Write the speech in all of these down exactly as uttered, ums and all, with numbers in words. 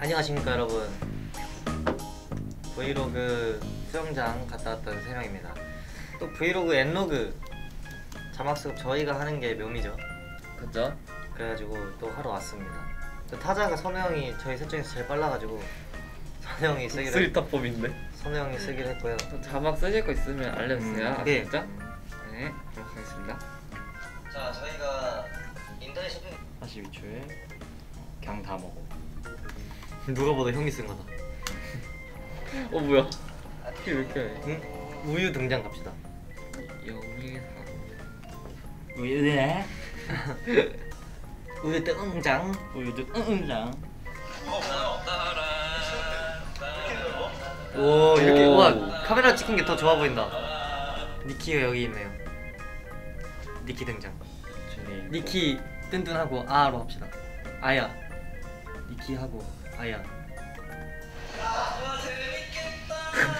안녕하십니까 여러분, 브이로그 수영장 갔다 왔던 세 명입니다. 또 브이로그 엔로그 자막 수업 저희가 하는 게 묘미죠. 그죠? 그래가지고 또 하러 왔습니다. 또 타자가 선우 형이 저희 셋 중에서 제일 빨라가지고 선우 형이 쓰기로 쓰리탑법인데 선우 형이 쓰기로 했고요. 또 자막 쓰실 거 있으면 알려주세요. 음, 네. 진짜? 네, 그럼 가겠습니다. 자, 저희가 인터넷 쇼핑 사십이 초에 그냥 다 먹어. 누가 봐도 형이 쓴 거다. 어 뭐야? 이게 왜 이렇게? 응? 우유 등장 갑시다. 여기 우유네. 우유 등장. 우유 등장. 오 이렇게 우와 카메라 찍힌 게 더 좋아 보인다. 니키가 여기 있네요. 니키 등장. 니키 뚠뚠하고 아로 합시다. 아야. 니키하고 아야.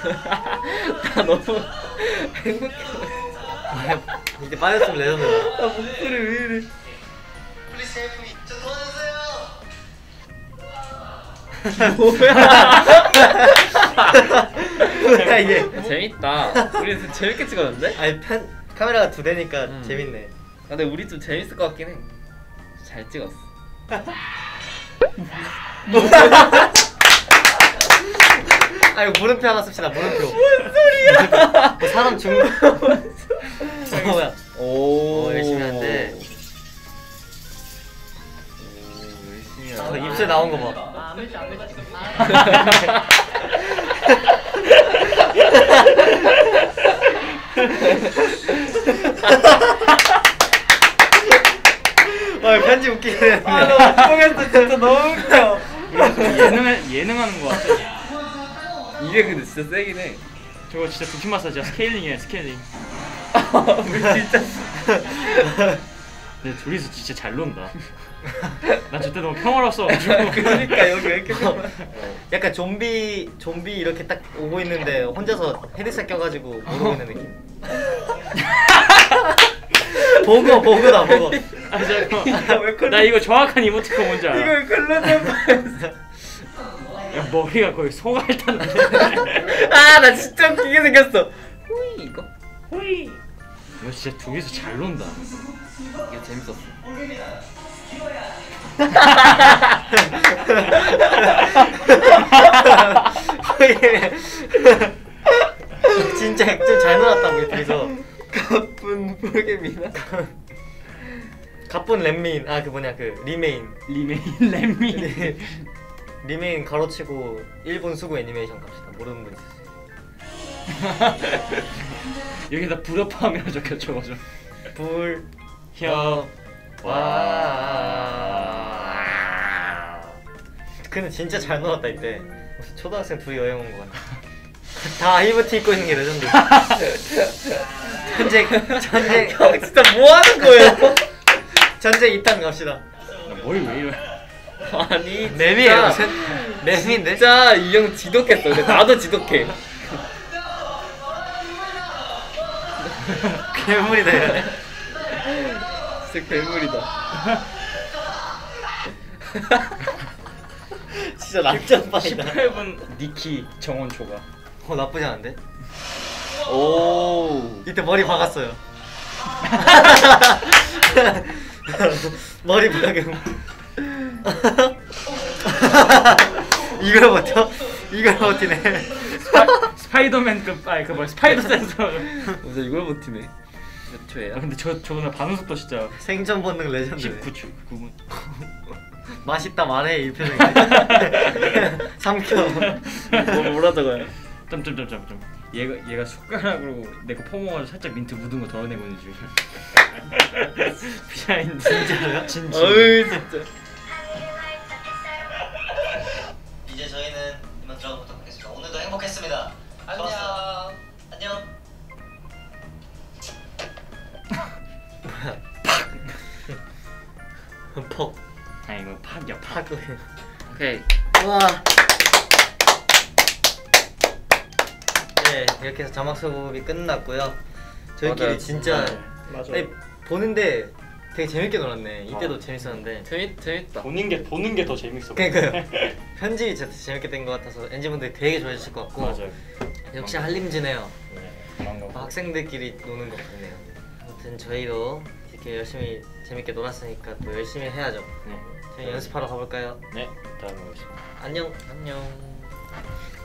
나 너무 행복해. 아야, 이제 빠졌으면 레전드야. 나 목소리 왜 이래? 우리 쌤이 저 도와주세요. 뭐야? 이게 재밌다. 우리 재밌게 찍었는데? 아니 편 카메라가 두 대니까 음. 재밌네. 아, 근데 우리 좀 재밌을 것 같긴 해. 잘 찍었어. 아유 물음표 하나 씁시다. 물음표. 뭔 소리야? 뭐 사람 죽는. 뭐야? 오, 오 열심히 한데. 오 열심히. 저 입술 나온 거 봐. 아, 아무 일도 안 해가지고. 아 편지 웃기네. 아 너무 웃겼어. 진짜 너무 웃겨. 예능 예능하는 거 같아. 이게 근데 진짜 세긴 해. 저거 진짜 두피 마사지야. 스케일링이야 스케일링. 우리 진짜 근데 둘이서 진짜 잘 논다. 난 저때 너무 평화로웠어. 그러니까 여기 왜 이렇게 약간 좀비 좀비 이렇게 딱 오고 있는데 혼자서 헤드셋 껴가지고 모르고 있는 느낌. 보고 보고다 보고. 아 잠깐만 나 이거 정확한 이모티콘 뭔지 알아. 이거 클로즈업. 야, 머리가 거의 소가 일단 아, 나 진짜 웃기게 생겼어. 호이 이거 호이 이거 진짜 둘이서 잘 논다. 이거 재밌었어. 진짜 액션 잘 놀았다고 이 둘이서. 가쁜 뿔개미나 가쁜 랩미인. 아, 그 뭐냐 그 리메인 리메인 랩미인 리메인 가로치고 일본 수구 애니메이션 갑시다. 모르는 분 있으세요? 여기다 불협화음이라고 적혀줘. 불협화. 근데 진짜 잘 놀았다 이때. 초등학생 둘이 여행 온 거 같네. 다 아이브티 입고 있는 게 레전드. 전쟁 전쟁 형 진짜 뭐 하는 거예요? 전쟁 이 탄 갑시다. 뭘 왜 이래? 아니 맵이에요. 맵인데? 진짜 이 형 지독했어. 근데 나도 지독해. 괴물이다. 진짜 괴물이다. 진짜 낙전반이다. 십팔 분 니키 정원 초과. 어 나쁘지 않은데? 오 이때 머리 박았어요. 머리 박음. 이걸 버텨? 이걸 버티네. 스파, 스파이더맨급 아니 그 뭐야 스파이더 센서. 맞아 이걸 버티네. 몇 초예요? 아, 근데 저 저번에 반응 속도 진짜 생존 본능 레전드네. 십구 초. 맛있다 말해 이 표정이. 삼켜. 뭐 뭐라 저거야? 점점점점점. 얘가 얘가 숟가락으로 내 거 퍼먹어서 살짝 민트 묻은 거 덜어내고 있는 중. 비하인드 진짜요? 진짜. 어이 진짜. 행복했습니다. 안녕. 좋았어. 안녕. 팍. 퍽. 아 이거 팍이야 팍. 오케이. 와. 네 이렇게 해서 자막 수업이 끝났고요. 저희끼리 맞아요. 진짜 맞아요. 아니, 보는데 되게 재밌게 놀았네. 이때도 아. 재밌었는데. 재밌, 재밌다. 보는 게, 보는 게 더 재밌어. 그러니까요. 편집이 진짜 재밌게 된 것 같아서 엔지분들이 되게 좋아해 주실 것 같고. 맞아요. 역시 한림지네요. 네, 학생들끼리 노는 것 같네요. 아무튼 저희도 이렇게 열심히 재밌게 놀았으니까 또 열심히 해야죠. 네. 저희 연습하러 가볼까요? 네, 다음에 오겠습니다. 안녕. 안녕.